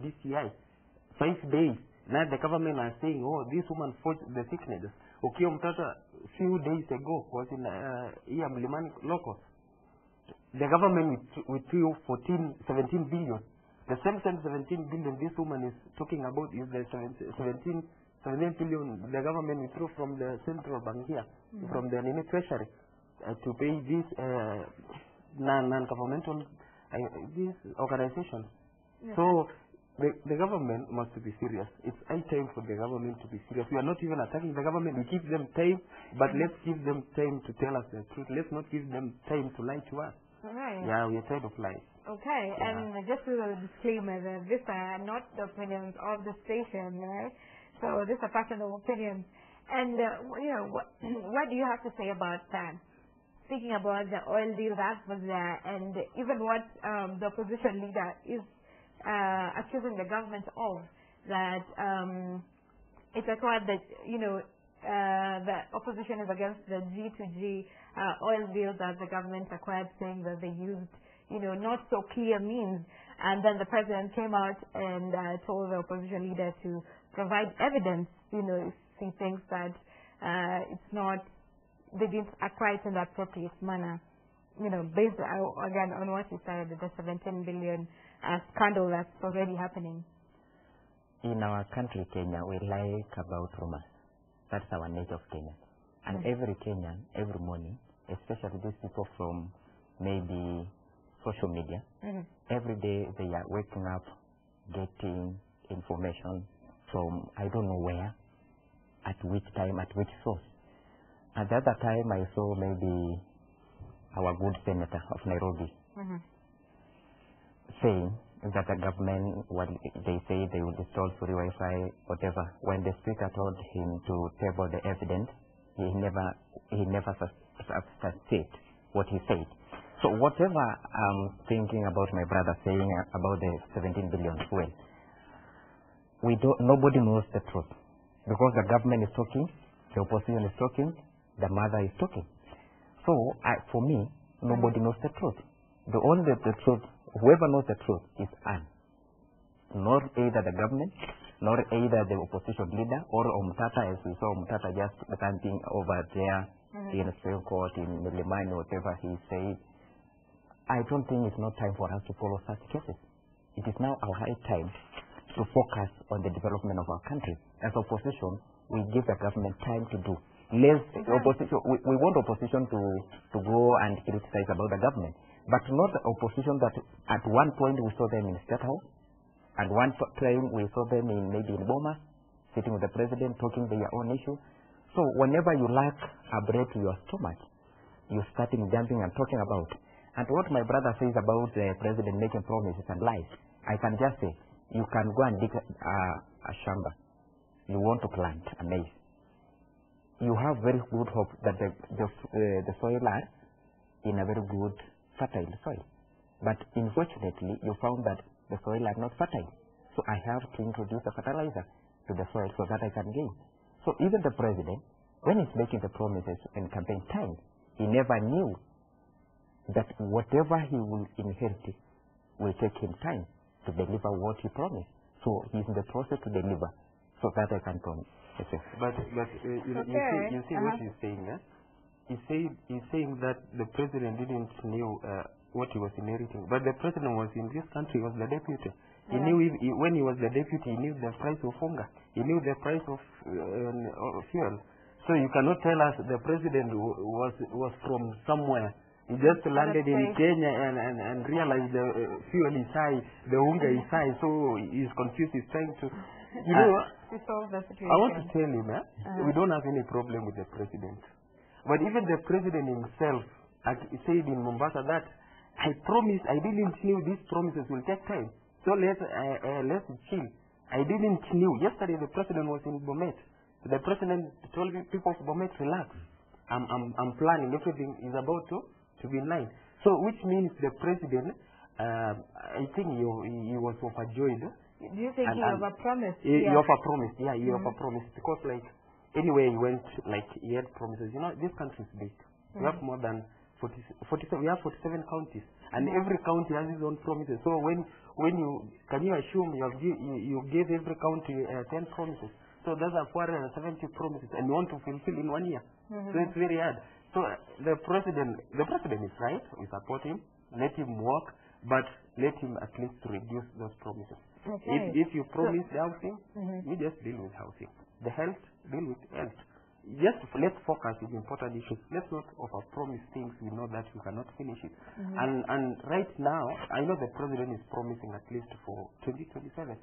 DCI, 5 days. Now the government are saying, oh, this woman fought the sickness. Okay, few days ago was in here Mlimani local. The government withdrew 17 billion. The same 17 billion this woman is talking about is the 17 billion the government withdrew from the central bank here, from the treasury, to pay these non-governmental these organizations. Yeah. So the government must be serious. It's high time for the government to be serious. We are not even attacking the government. We give them time, but let's give them time to tell us the truth. Let's not give them time to lie to us. All right. Yeah, we are tired of lies. Okay, yeah. And just as a disclaimer, these are not the opinions of the station, right? So these are personal opinions. And you know, what do you have to say about that? Thinking about the oil deal that was there, and even what the opposition leader is accusing the government of, that it's a thought that, you know, the opposition is against the G2G oil deal that the government acquired, saying that they used, you know, not so clear means. And then the president came out and told the opposition leader to provide evidence, you know, if he thinks that it's not, they didn't acquire it in the appropriate manner, you know, based again on what you said, the 17 billion. A scandal that's already happening. In our country, Kenya, we like about rumors. That's our nature of Kenya. And every Kenyan, every morning, especially these people from maybe social media, every day they are waking up, getting information from I don't know where, at which time, at which source. At the other time, I saw maybe our good senator of Nairobi. Saying that the government, what they say, they will install free Wi-Fi, whatever. When the speaker told him to table the evidence, he never substantiated what he said. So whatever I'm thinking about my brother saying about the 17 billion fuel, nobody knows the truth, because the government is talking, the opposition is talking, the mother is talking. So for me, nobody knows the truth. The only the truth. Whoever knows the truth is Anne, not either the government, nor either the opposition leader, or Omtata, as we saw Omtata just ranting over there in the Supreme Court, in Milimani, whatever he said. I don't think it's not time for us to follow such cases. It is now our high time to focus on the development of our country. As opposition, we give the government time to do. We want opposition to go and criticize about the government, but not the opposition that at one point we saw them in State House, at one time we saw them in maybe in Boma, sitting with the president, talking their own issue. So whenever you lack a breath to your stomach, you start jumping and talking about. And what my brother says about the president making promises and lies, I can just say, you can go and dig a shamba. You want to plant a maize. You have very good hope that the soil are in a very good fertile soil, but unfortunately you found that the soil are not fertile, so I have to introduce a fertilizer to the soil so that I can gain. So even the president, when he's making the promises in campaign time, he never knew that whatever he will inherit will take him time to deliver what he promised. So he's in the process to deliver so that I can promise. Okay. But you see what he's saying, eh? He's saying that the president didn't know what he was inheriting. But the president was in this country, was the deputy. He knew when he was the deputy, he knew the price of hunger. He knew the price of fuel. So you cannot tell us the president was from somewhere. He just landed in Kenya and realized the fuel is high, the hunger is high. So he's confused. He's trying to, you know, to solve the situation. I want to tell you, man, we don't have any problem with the president. But even the president himself said in Mombasa that I promised, I didn't know these promises will take time. So let's chill. I didn't know. Yesterday the president was in Bomet. The president told people of Bomet, relax. I'm planning. Everything is about to be in line. So which means the president, I think he was overjoyed. Do you think he overpromised? He overpromised. Yeah, he overpromised because like. Anyway, he went, like, he had promises. You know, this country is big. We have more than 47 counties, and every county has its own promises. So when when you can you assume you gave every county 10 promises? So those are 470 promises, and you want to fulfill in 1 year. So it's very hard. So the president is right. We support him. Let him work, but let him at least reduce those promises. Okay. If you promise housing, you just deal with housing. The health, deal with health. Just let's focus on important issues. Let's not overpromise things we know that we cannot finish it. And right now, I know the president is promising at least for 2027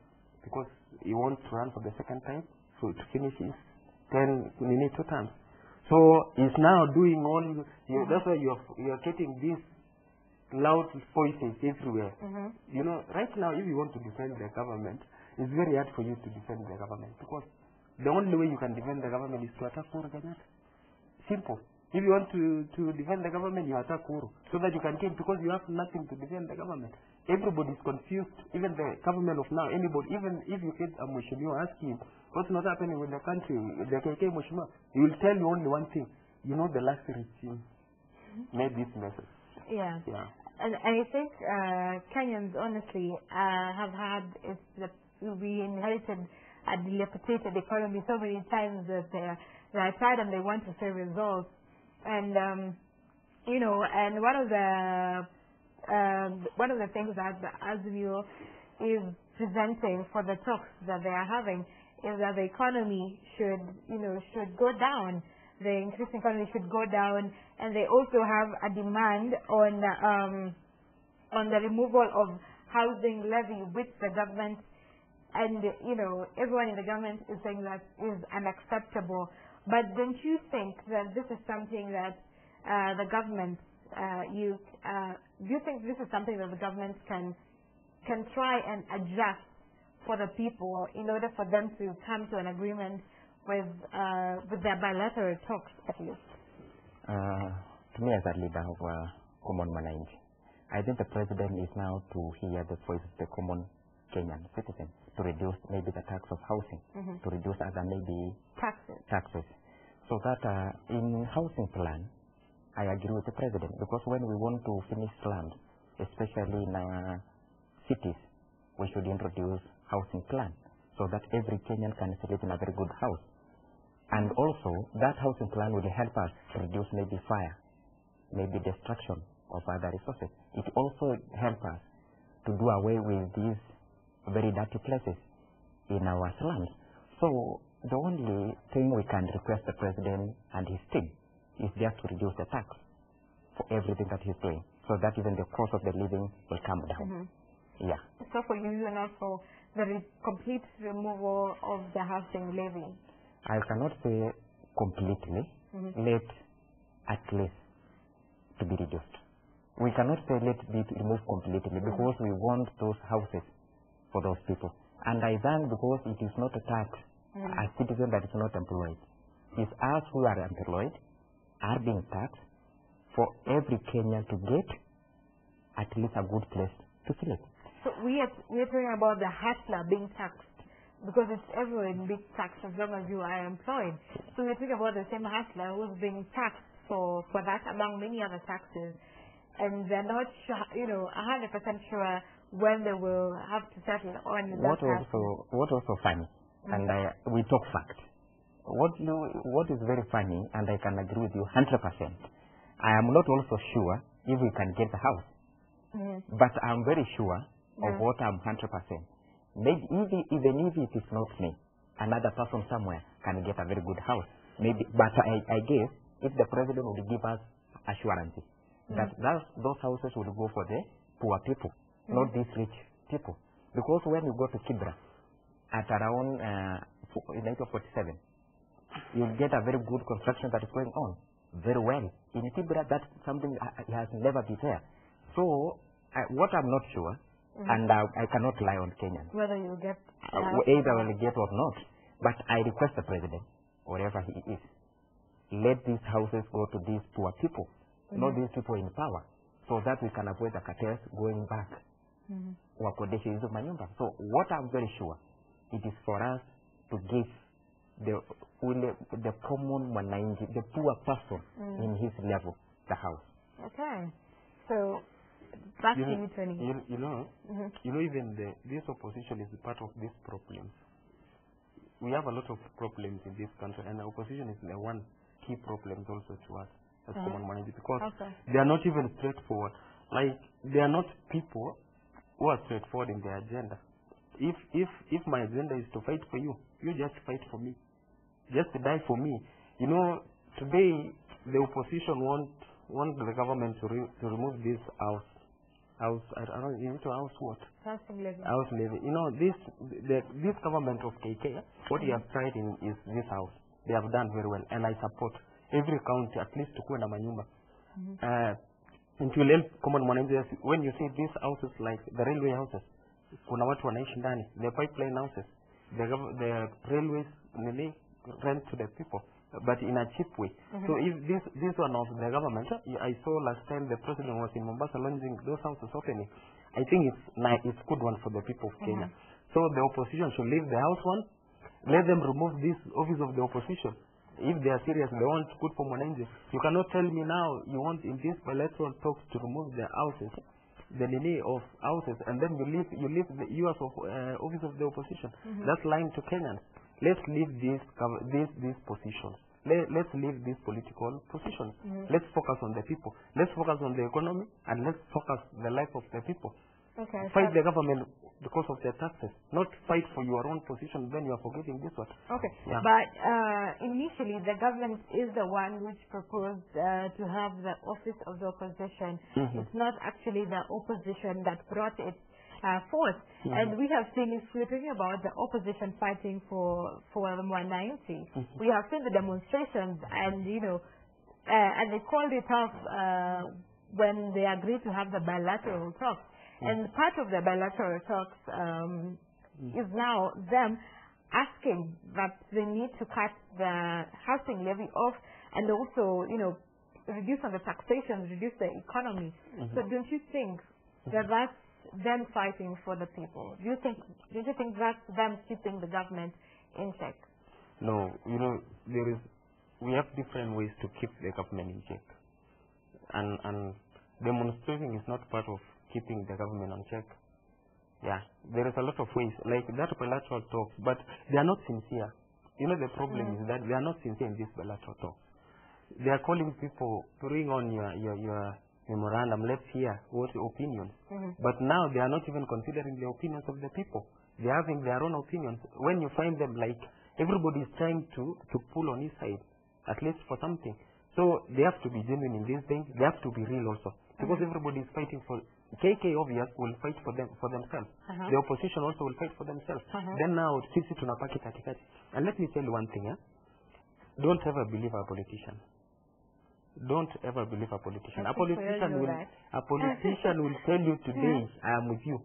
because he wants to run for the second time. So to finish his 10, we need 2 terms. So he's now doing all. That's why you're getting these loud voices everywhere. You know, right now, if you want to defend the government, it's very hard for you to defend the government because the only way you can defend the government is to attack Uhuru Kenyatta. Simple. If you want to defend the government, you attack Uhuru so that you can take, because you have nothing to defend the government. Everybody is confused. Even the government of now, anybody, even if you get a Mheshimiwa, ask him what's not happening with the country, the KK Mheshimiwa, he will tell you only one thing. You know, the last regime made this message. Yeah. And I think Kenyans, honestly, have had, we inherited a dilapidated economy so many times that they're tired and they want to see results. And you know, and one of the things that the ASWJ is presenting for the talks that they are having is that the economy should go down. The increasing economy should go down, and they also have a demand on the removal of housing levy, which the government. And, you know, everyone in the government is saying that is unacceptable. But don't you think that this is something that the government, do you think this is something that the government can try and adjust for the people in order for them to come to an agreement with their bilateral talks, at least? To me, as a leader of a common management, I think the president is now to hear the voice of the common Kenyan citizens, to reduce maybe the tax of housing, to reduce other maybe taxes. So that in housing plan, I agree with the president, because when we want to finish land, especially in cities, we should introduce housing plan so that every Kenyan can live in a very good house. And also, that housing plan will help us reduce maybe fire, maybe destruction of other resources. It also helps us to do away with these very dirty places in our slums. So the only thing we can request the president and his team is just to reduce the tax for everything that he's doing, so that even the cost of the living will come down. Yeah. So for you, you're not for the complete removal of the housing levy? I cannot say completely. Let at least to be reduced. We cannot say let it be removed completely because we want those houses for those people. And I think because it is not a tax, a citizen that is not employed. It's us who are employed, are being taxed for every Kenyan to get at least a good place to sleep. So we are talking about the hustler being taxed, because it's everyone being taxed as long as you are employed. So we're talking about the same hustler who's being taxed for that among many other taxes. And they're not, 100% sure when they will have to settle on that. What also funny, and we talk fact. What is very funny, and I can agree with you 100%. I am not also sure if we can get the house, but I'm very sure of what I'm 100%. Maybe even if it is not me, another person somewhere can get a very good house. Maybe, but I guess if the president would give us assurances that those houses would go for the poor people, not these rich people. Because when you go to Kibra, at around 1947, you'll get a very good construction that is going on, very well. In Kibra, that's something that has never been there. So, what I'm not sure, and I cannot lie on Kenyans, whether you get either will get or not, but I request the president, wherever he is, let these houses go to these poor people, not these people in power, so that we can avoid the cartels going back. So what I'm very sure, it is for us to give the common mwananchi, the poor person in his level, the house. Okay. So back to you, Tony. You know, even this opposition is part of this problem. We have a lot of problems in this country, and the opposition is the one key problem also to us as common managers, because they are not even straightforward. Like, they are not people who are straightforward in their agenda. If my agenda is to fight for you, you just fight for me. Just die for me. You know, today the opposition want the government to remove this house. I don't know, to house what? Housing levy. House levy. You know, this government of KK, what he has tried in is this house. They have done very well, and I support every county at least to kuenda manyumba. And to help common managers, when you see these houses like the railway houses, kuna watu wanaishi ndani, the pipeline houses, the railways, they rent to the people, but in a cheap way. So if this one of the government, I saw last time the president was in Mombasa launching those houses opening. I think it's good one for the people of Kenya. So the opposition should leave the house one, let them remove this office of the opposition. If they are serious, they want good for Mwananchi. You cannot tell me now you want in this bilateral talks to remove the houses, the delay of houses, and then you leave the US office of the opposition. That's lying to Kenyans. Let's leave these positions. Let's leave these political positions. Let's focus on the people. Let's focus on the economy, and let's focus the life of the people. Fight the government because of their taxes, not fight for your own position, then you are forgetting this one. But initially the government is the one which proposed to have the office of the opposition. It's not actually the opposition that brought it forth. And we have seen, if we're talking about the opposition fighting for 190, we have seen the demonstrations, and you know, and they called it off when they agreed to have the bilateral talks. And part of the bilateral talks is now them asking that they need to cut the housing levy off, and also, you know, reduce on the taxation, reduce the economy. So don't you think that that's them fighting for the people? Don't you think that's them keeping the government in check? No, you know, we have different ways to keep the government in check, and demonstrating is not part of keeping the government on check. Yeah, there is a lot of ways, like that bilateral talks, but they are not sincere. You know, the problem is that they are not sincere in this bilateral talks. They are calling people, bring on your memorandum, let's hear what your opinions. But now they are not even considering the opinions of the people. They are having their own opinions. When you find them, like, everybody is trying to pull on his side, at least for something. So they have to be genuine in these things. They have to be real also, because everybody is fighting for KK. Obvious will fight for themselves. The opposition also will fight for themselves. Then now sisi tunapaki katikati. And let me tell you one thing, don't ever believe a politician. Don't ever believe a politician. A politician will tell you today I am with you,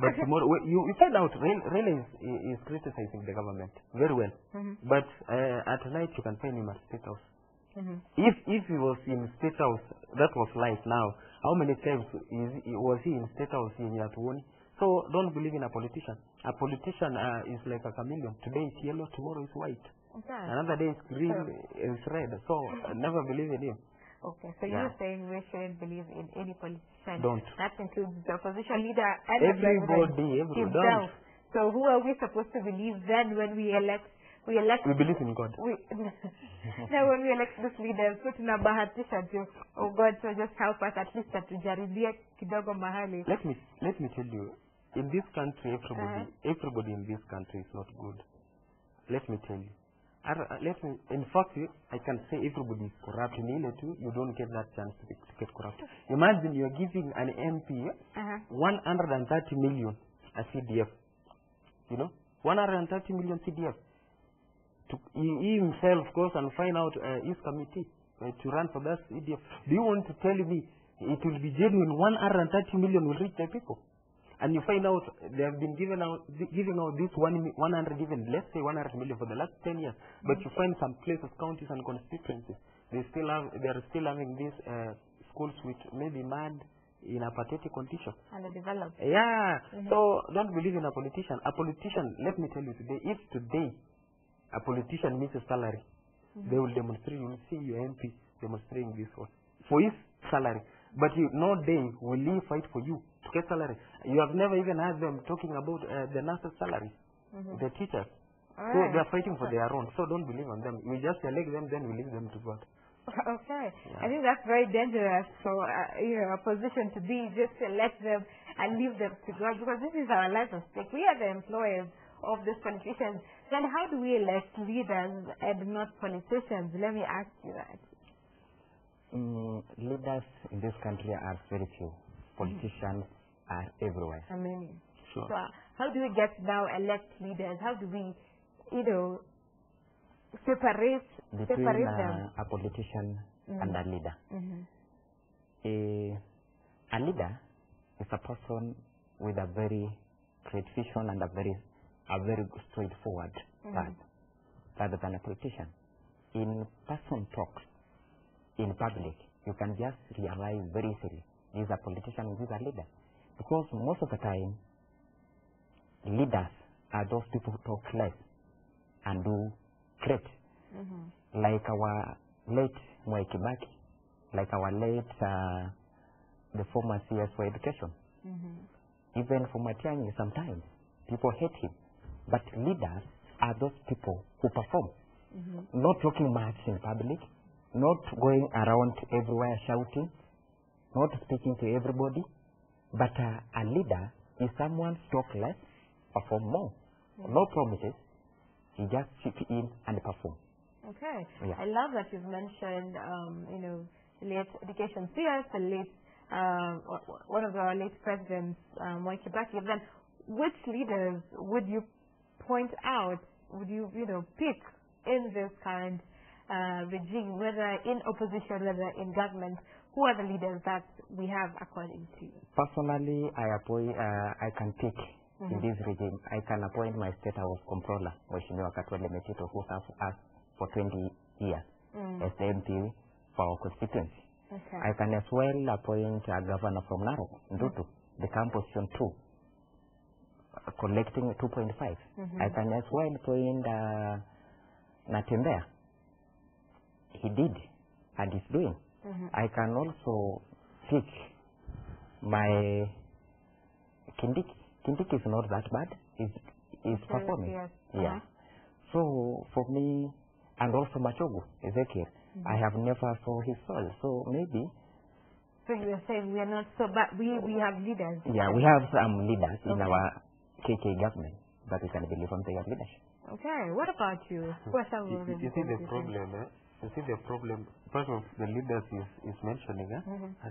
but tomorrow you find out Raila is criticizing the government very well, but at night you can find him at State House. If he was in State House, that was life. Now, how many times was he in State House in Yatuoni? So don't believe in a politician. A politician is like a chameleon. Today is yellow, tomorrow is white. Another day is green, is red. So never believe in him. So you're saying we shouldn't believe in any politician. Don't. That includes the opposition leader and everybody. So who are we supposed to believe then when we elect? We believe in God. Now when we elect this leader, oh God, so just help us at least to jaribia kidogo mahali. Let me tell you, in this country, everybody in this country is not good. Let me tell you. In fact, I can say everybody is corrupt. In Ile too, you don't get that chance to get corrupt. Imagine you're giving an MP 130 million a CDF. You know, 130 million CDF. He himself goes and find out his committee to run for that CDF. Do you want to tell me it will be genuine? 130 million will reach the people, and you find out they have been giving out this 100, even let's say 100 million for the last 10 years. But you find some places, counties and constituencies, they are still having these schools which may be mad in a pathetic condition. Underdeveloped. So don't believe in a politician. A politician, let me tell you today, if today a politician needs a salary, they will demonstrate. You will see your MP demonstrating this one for his salary. But you, no Dane will leave fight for you to get salary. You have never even heard them talking about the nurses' salary, the teachers. Right. So they are fighting for their own. So don't believe on them. We just elect them, then we leave them to God. Okay. Yeah. I think that's very dangerous. So you know, a position to be just elect them and leave them to God, because this is our life at stake. We are the employers of these politicians. Then how do we elect leaders and not politicians? Let me ask you that. Leaders in this country are very few. Politicians are everywhere. I mean, sure. So how do we get now elect leaders? How do we, you know, separate them? A politician and a leader. A leader is a person with a very great vision and a very straightforward path, rather than a politician. In person talks, in public, you can just realize very easily, this is a politician, this is a leader. Because most of the time, leaders are those people who talk less and do great. Like our late Moi Kibaki, like our late, the former CS for education. Even for Matiani, sometimes people hate him. But leaders are those people who perform. Not talking much in public, not going around everywhere shouting, not speaking to everybody. But a leader is someone talk less, perform more. No promises, he just sit in and perform. Okay. Yeah. I love that you've mentioned, you know, late education CS, the late, one of our late presidents, Moi Kibaki. Then which leaders would you point out, would you, you know, pick in this current regime, whether in opposition, whether in government? Who are the leaders that we have according to you? Personally, I can pick in this regime. I can appoint my State House Controller, Mheshimiwa Katwale Metito, who has asked for 20 years as the MP for our constituency. Okay. I can as well appoint a governor from Narok, Ndutu, the composition 2, collecting 2.5. I can as well appoint Natembea. He did and is doing. I can also pick my Kindiki. Kindiki is not that bad. Is performing. Yes. Yeah. So for me, and also Machogu Ezekiel, I have never saw his soul. So maybe. So you are saying we are not so bad. We have leaders. Yeah, we have some leaders in our KK government that we can believe on their leadership. Okay. What about you? What are you see the problem? You see the problem, part of the leaders is mentioning,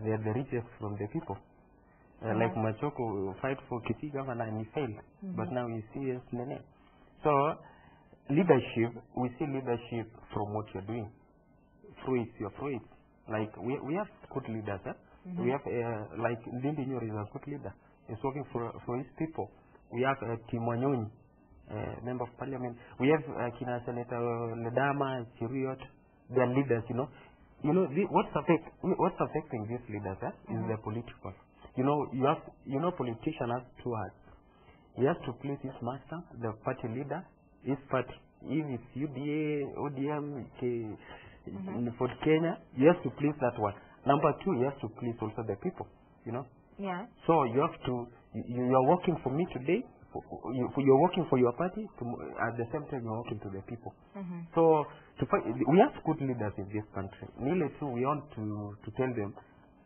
they are the richest from the people. Like Machoko fight for Kiti governor and he failed, but now you see yes, Nene. So, leadership, we see leadership from what you're doing. Fruits, your fruits. Like, we have good leaders, we have, like, Lindy Nyori is a good leader. He's working for his people. We have Timonyoni, member of parliament. We have Kina Senator Ledama, Chiriot. They are leaders, you know. You know what's affecting these leaders is their political. You know, politician has two hats. He has to please his master, the party leader, his party. If it's UDA, ODM, for Kenya, he has to please that one. Number two, he has to please also the people. You know. Yeah. So you have to. You are working for me today. You're working for your party, at the same time you're working to the people. So we have good leaders in this country. Really too, we want to tell them,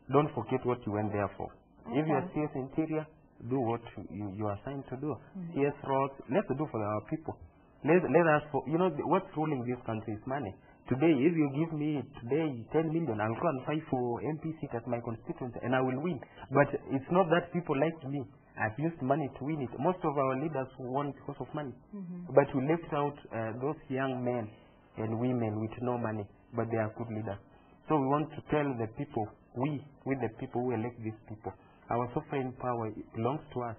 don't forget what you went there for. If you are CS Interior, do what you are assigned to do. CS Roads, let's do for our people. Let us, you know, what's ruling this country is money. Today, if you give me today 10 million, I'll go and fight for MP seat at my constituency and I will win. But it's not that people like me. I've used money to win it. Most of our leaders won because of money. But we left out those young men and women with no money, but they are good leaders. So we want to tell the people, we the people who elect these people, our sovereign power belongs to us.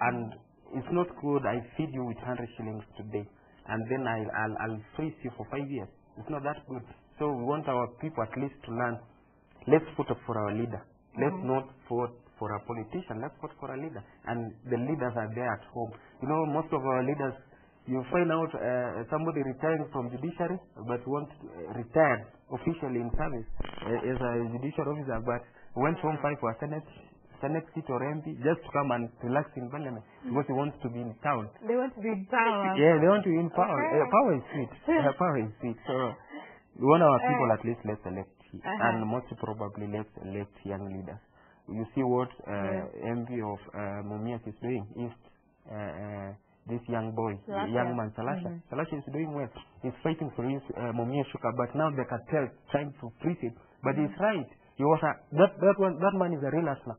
And it's not good I feed you with 100 shillings today and then I'll freeze you for 5 years. It's not that good. So we want our people at least to learn. Let's vote for our leader. Let's not vote for a politician. Let's vote for a leader. And the leaders are there at home. You know, most of our leaders You find out somebody retiring from judiciary but wants retired officially in service as a judicial officer, but went home fight for a Senate seat or MP just to come and relax in parliament because he wants to be in town. They want to be in power. Yeah, they want to be in power. Okay. Power is sweet. Power is sweet. So we want our people at least let's elect, and most probably let's elect young leaders. You see what MP of Mumia is doing is. This young boy, young man, Salasha. Salasha is doing well. He's fighting for his Mumia Sugar, but now the cartel trying to freeze it. But he's right. He was that man is a real hustler.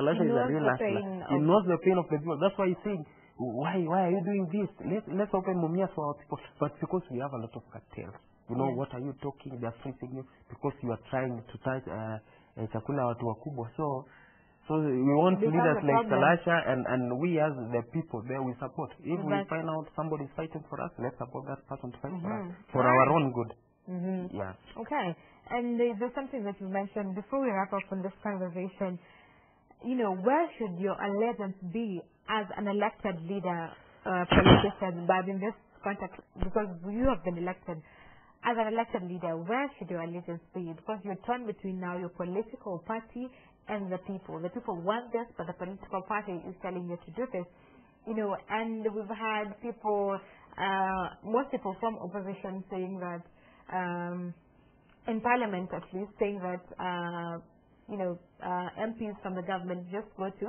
Salasha is a real hustler. He knows the pain of the people. That's why he's saying, why are you doing this? Let's open Mumia for our people. But because we have a lot of cartels, you know, what are you talking? They're freezing you because you are trying to touch chakula watu wakubwa. So we want leaders like Salasha, and we as the people there, we support. If we find out somebody is fighting for us, let's support that person to fight for us, for our own good. Yeah. Okay. And there's something that you mentioned before we wrap up on this conversation. You know, where should your allegiance be as an elected leader, politician, but in this context, because you have been elected. As an elected leader, where should your allegiance be? Because you're torn between now your political party and the people. The people want this, but the political party is telling you to do this. You know, and we've had people, most people from opposition saying that, in parliament at least, saying that, you know, MPs from the government just go to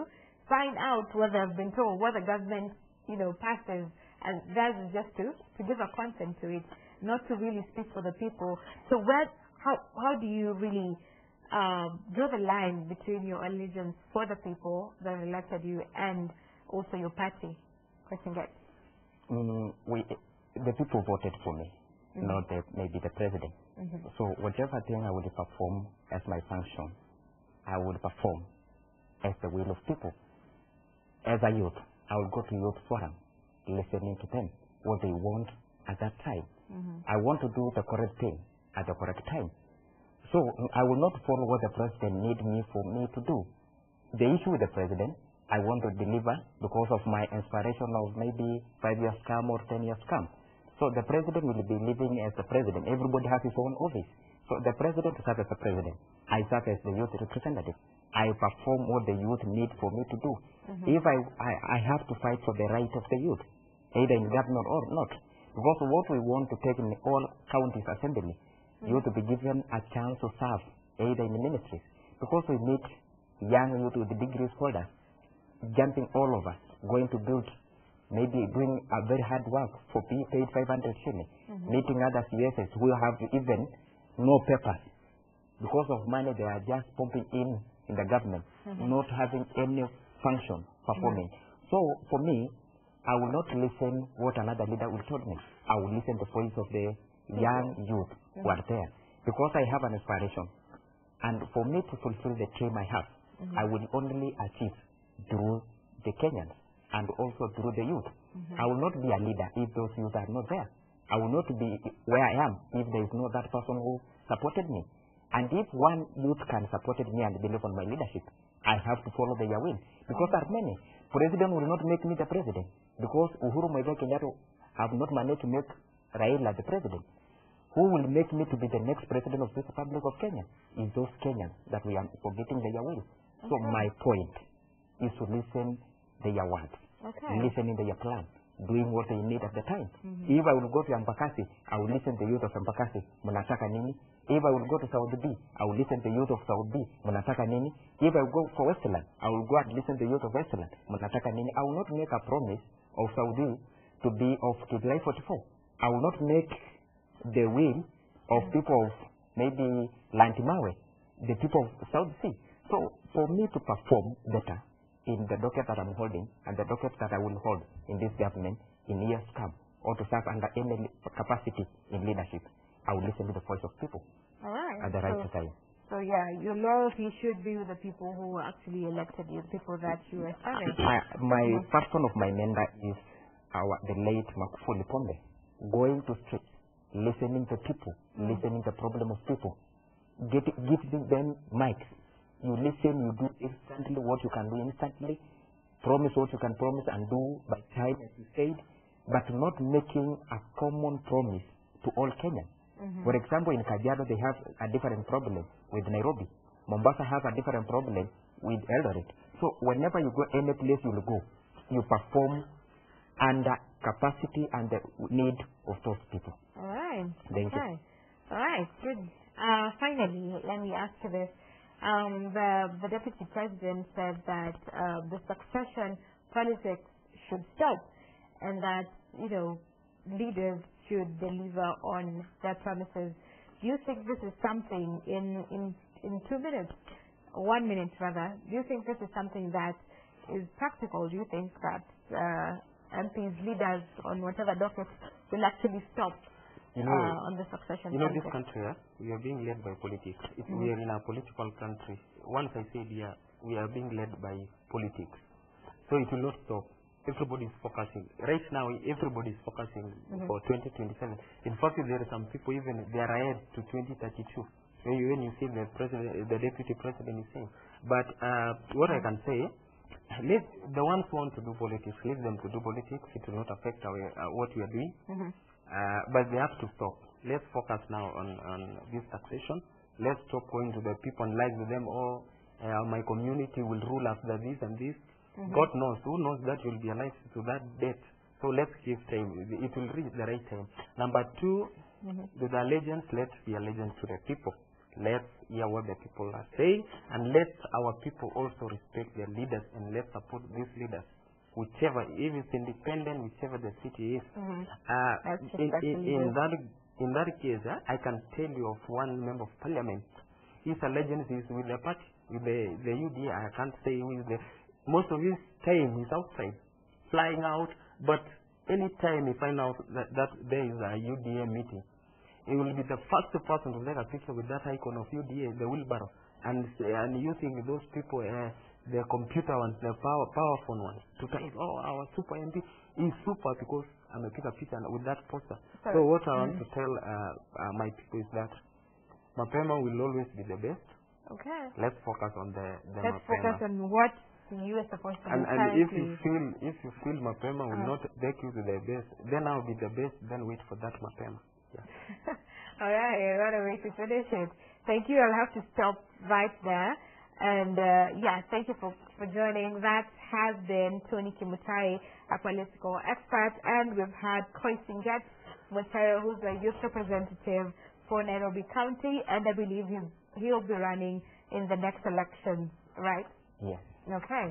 find out what they've been told, what the government, you know, passes, and that is just to give a consent to it, not to really speak for the people. So how do you really draw the line between your allegiance for the people that elected you and also your party? Question get. The people voted for me, not maybe the president. So whatever thing I would perform as my function, I would perform as the will of people. As a youth, I would go to youth forum, listening to them, what they want at that time. I want to do the correct thing at the correct time. So I will not follow what the president needs me for me to do. The issue with the president, I want to deliver because of my inspiration of maybe 5 years come or 10 years come. So the president will be living as the president. Everybody has his own office. So the president serves as the president. I serve as the youth representative. I perform what the youth need for me to do. If I have to fight for the right of the youth, either in government or not, because what we want to take in all counties assembly, you to be given a chance to serve either in the ministries, because we need young youth with degree holders jumping all over, going to build, maybe doing a very hard work for being paid 500 shillings, meeting other CSs who have even no papers. Because of money they are just pumping in the government, not having any function performing. So for me, I will not listen what another leader will tell me. I will listen to the voice of the young youth who are there, because I have an inspiration, and for me to fulfill the dream I have, I will only achieve through the Kenyans and also through the youth. I will not be a leader if those youth are not there. I will not be where I am if there is not that person who supported me. And if one youth can support me and believe on my leadership, I have to follow their will, because there are many. President will not make me the president, because Uhuru Kenyatta have not managed to make Raila the president. Who will make me to be the next president of this Republic of Kenya? Is those Kenyans that we are forgetting their will. So my point is to listen their words, listening their plan, doing what they need at the time. If I will go to Mbakasi, I will listen to youth of Mbakasi, munataka nini? If I will go to South B, I will listen to youth of South B, munataka nini? If I will go for Westland, I will go and listen to youth of Westland, munataka nini? I will not make a promise of South B to be of July 44. I will not make the will of people of maybe Lantimawe, the people of South Sea. So for me to perform better in the docket that I'm holding and the docket that I will hold in this government in years come, or to serve under any capacity in leadership, I will listen to the voice of people at the right time. So yeah, your loyalty should be with the people who actually elected you, the people that you are serving. My person of my member is the late Magufuli Pombe. Going to streets, listening to people, listening to the problem of people, giving them mics. You listen, you do instantly what you can do instantly, promise what you can promise and do by time, as you said. but not making a common promise to all Kenyans. Mm-hmm. For example, in Kajiado, they have a different problem with Nairobi. Mombasa has a different problem with Eldoret. So whenever you go, any place you go, you perform under capacity and the need of those people. All right. Thank you. All right. Good. Finally, let me ask this. The Deputy President said that the succession politics should stop and that, you know, leaders should deliver on their promises. Do you think this is something in 2 minutes, 1 minute rather, do you think this is something that is practical? Do you think that MPs, leaders on whatever docket will actually stop? You know, on the succession, you know, this country, we are being led by politics. If mm-hmm. we are in a political country, once I said here, we are being led by politics. So it will not stop. Everybody is focusing. Right now, everybody is focusing mm-hmm. for 2027. In fact, there are some people, even they are ahead to 2032. When you see the president, the deputy president is saying. But what I can say, let the ones who want to do politics, let them to do politics. It will not affect our, what we are doing. Mm-hmm. But they have to stop. Let's focus now on this taxation. Let's stop going to the people and lying to them, oh, my community will rule after this and this. Mm-hmm. God knows. Who knows that you'll be alive to that death? So let's give time. It will reach the right time. Number 2, mm-hmm. the legends, let's be a legend to the people. Let's hear what the people are saying, and let our people also respect their leaders, and let's support these leaders. Whichever, if it's independent, whichever the city is. Mm-hmm. In that case, I can tell you of one member of parliament. His allegiance is with the party, with the UDA. I can't say with the. Most of his time is outside, flying out. But any time he finds out that there is a UDA meeting, he will be the first person to take a picture with that icon of UDA, the wheelbarrow, and using those people. The computer ones, the power phone ones, to type, oh, our super MP is super because I'm a picture with that poster. Sorry. So what I want to tell my people is that Mapema will always be the best. Okay. Let's focus on the Let's Mapema. Focus on what you are supposed to do. And if you feel Mapema will not take you to the best, then I'll be the best, then wait for that Mapema. Yeah. All right, what a way to finish it. Thank you. I'll have to stop right there. And yeah, thank you for joining. That has been Tony Kimutai, a political expert, and we've had Koi Singet Mutai, who's a youth representative for Nairobi County, and I believe he'll be running in the next election, right? Yes. Okay.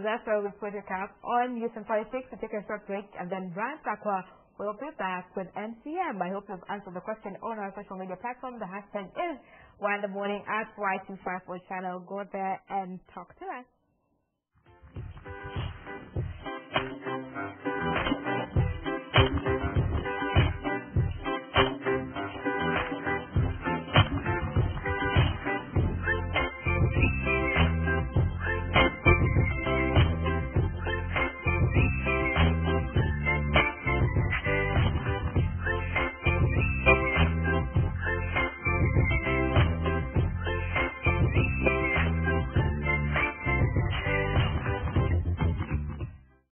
That's where we put it up on Youth and Politics. We'll take a short break, and then Brian Sakwa will be back with MCM. I hope you've answered the question on our social media platform. The hashtag is #WhyInTheMorning at Y254 channel. Go there and talk to us.